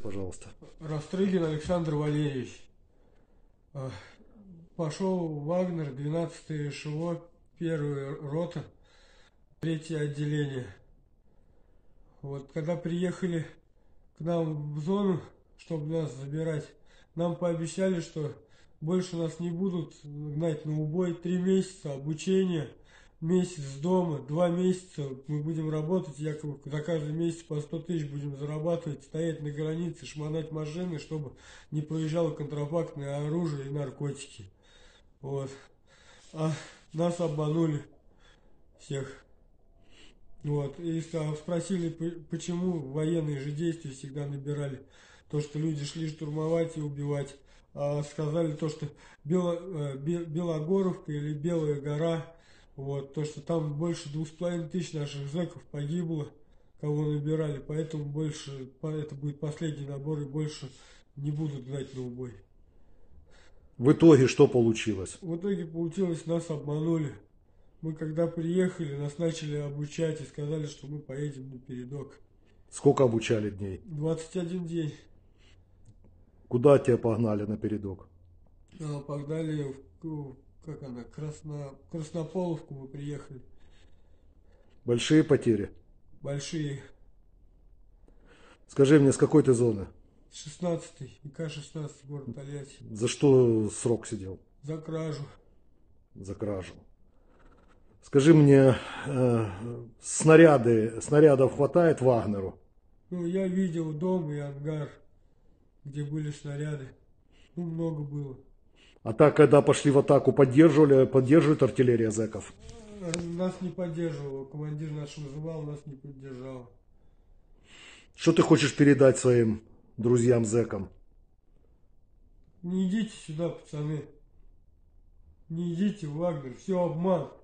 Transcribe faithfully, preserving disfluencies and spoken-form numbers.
Пожалуйста. Растрыгин Александр Валерьевич. Пошел Вагнер, двенадцатое эшело, первая рота, третье отделение. Вот, когда приехали к нам в зону, чтобы нас забирать, нам пообещали, что больше нас не будут гнать на убой. Три месяца обучения, месяц дома, два месяца мы будем работать, якобы за каждый месяц по сто тысяч будем зарабатывать, стоять на границе, шмонать машины, чтобы не проезжало контрафактное оружие и наркотики. Вот. А нас обманули всех. Вот. И спросили, почему военные же действия всегда набирали. То, что люди шли штурмовать и убивать. А сказали то, что Бело, Белогоровка или Белая гора, вот, то, что там больше двух с половиной тысяч наших зэков погибло, кого набирали, поэтому больше, это будет последний набор и больше не будут гнать на убой. В итоге что получилось? В итоге получилось, нас обманули. Мы когда приехали, нас начали обучать и сказали, что мы поедем на передок. Сколько обучали дней? двадцать один день. Куда тебя погнали на передок? А, погнали в, как она, Красно, Краснополовку мы приехали. Большие потери? Большие. Скажи мне, с какой ты зоны? шестнадцатый, И К шестнадцать, город Тольятти. За что срок сидел? За кражу. За кражу. Скажи мне, э, снаряды, снарядов хватает Вагнеру? Ну, я видел дом и ангар, где были снаряды. Ну, много было. А так, когда пошли в атаку, поддерживали, поддерживает артиллерия зэков? Нас не поддерживал. Командир наш вызывал, нас не поддержал. Что ты хочешь передать своим друзьям зэкам? Не идите сюда, пацаны. Не идите в Вагнер. Все обман.